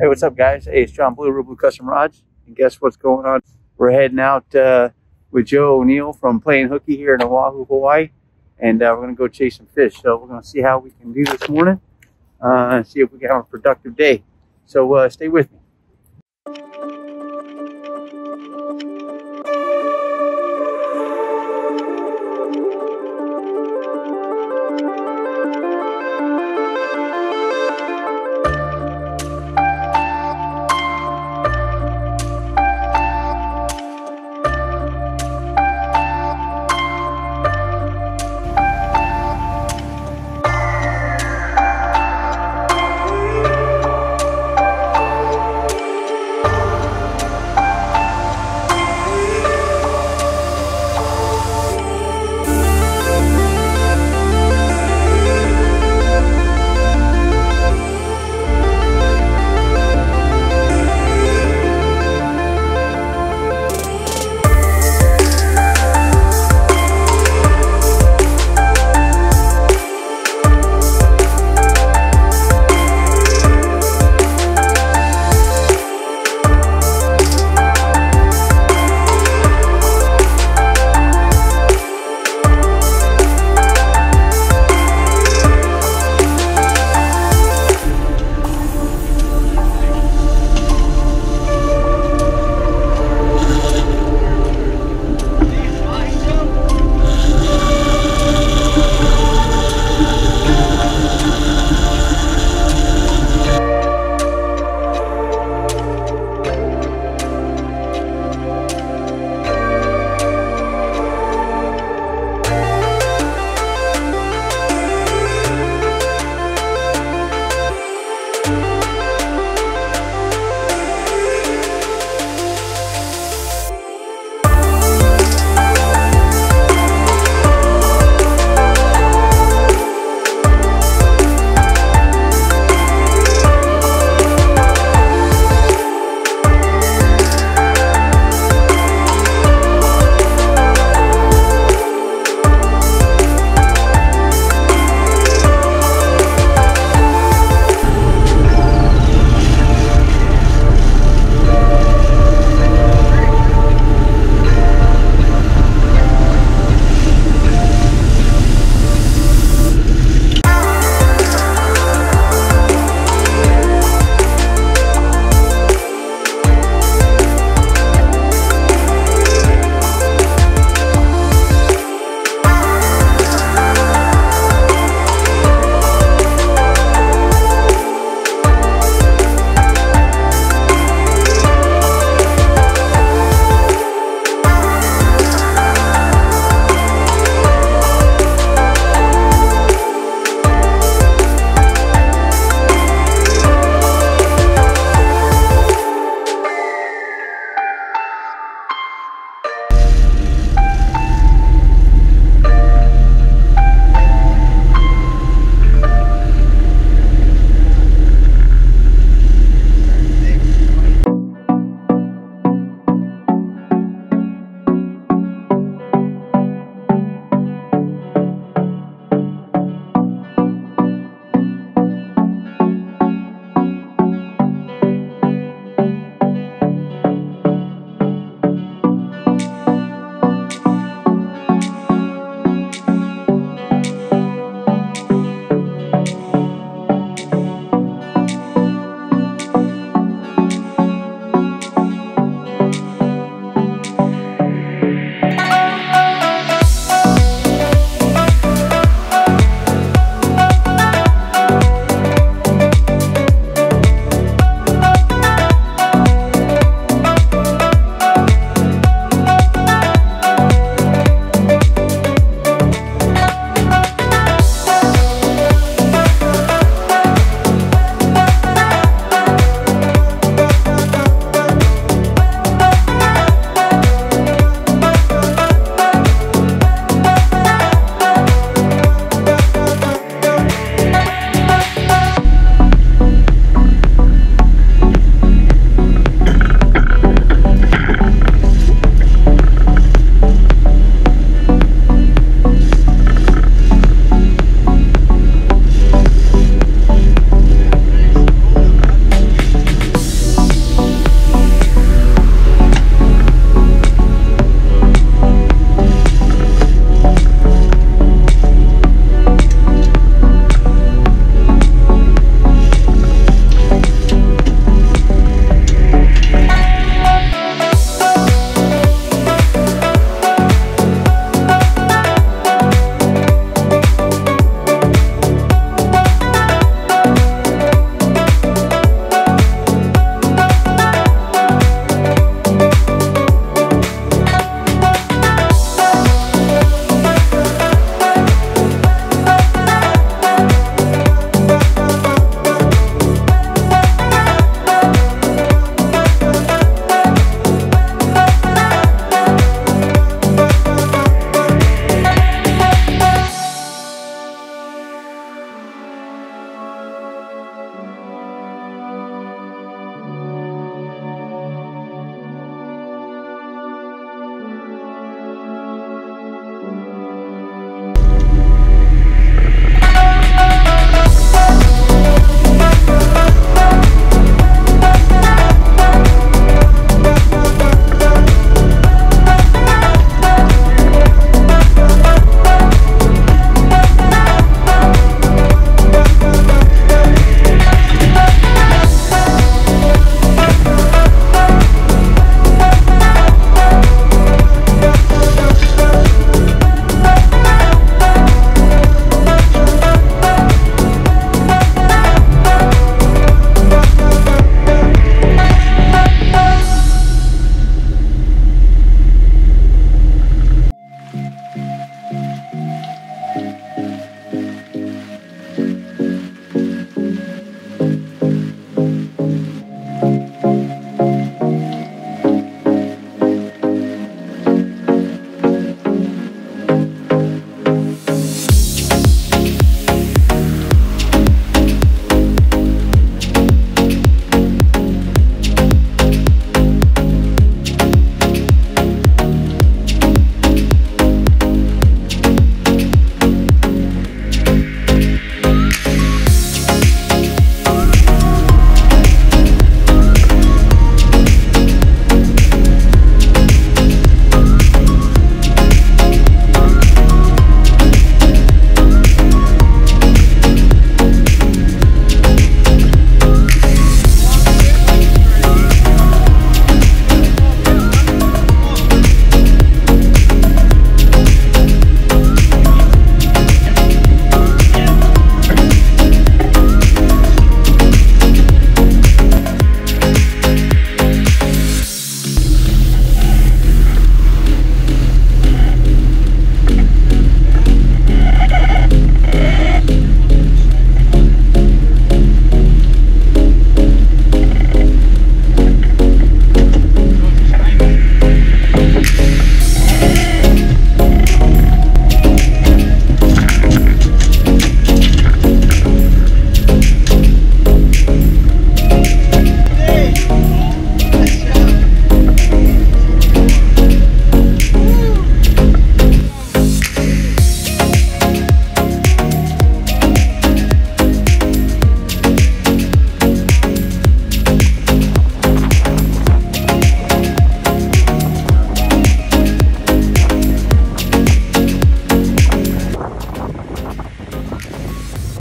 Hey, what's up, guys? Hey, it's John Blue, ReelBlue Custom Rods, and guess what's going on? We're heading out with Joe O'Neill from Playing Hooky here in Oahu, Hawaii, and we're going to go chase some fish. So we're going to see how we can do this morning and see if we can have a productive day. So stay with me.